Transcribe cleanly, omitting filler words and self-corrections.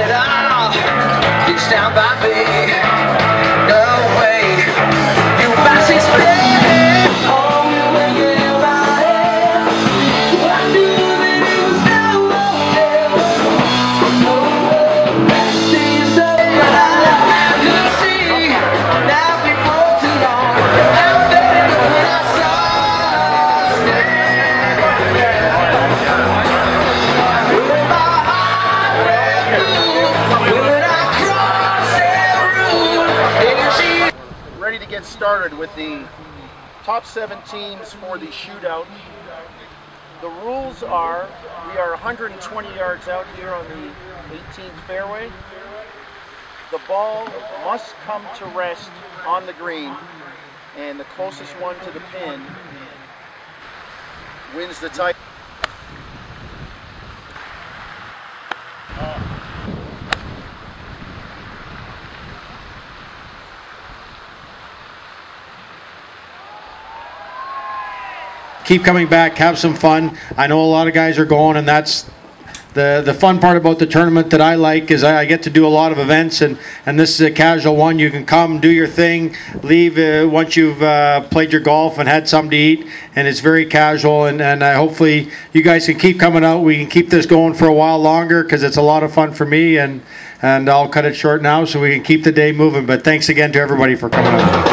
cut it off, it's down by me. No way, you must explain it. All you were in my head, I knew that it was no one else. No way, that's these other eyes I could see. Now we've walked along, I'm better than what I saw. Ready to get started with the top 7 teams for the shootout. The rules are we are 120 yards out here on the 18th fairway. The ball must come to rest on the green, and the closest one to the pin wins the title. Keep coming back, have some fun. I know a lot of guys are going, and that's the fun part about the tournament that I like, is I get to do a lot of events, and this is a casual one. You can come, do your thing, leave once you've played your golf and had something to eat, and it's very casual, and hopefully you guys can keep coming out. We can keep this going for a while longer because it's a lot of fun for me, and I'll cut it short now so we can keep the day moving. But thanks again to everybody for coming out.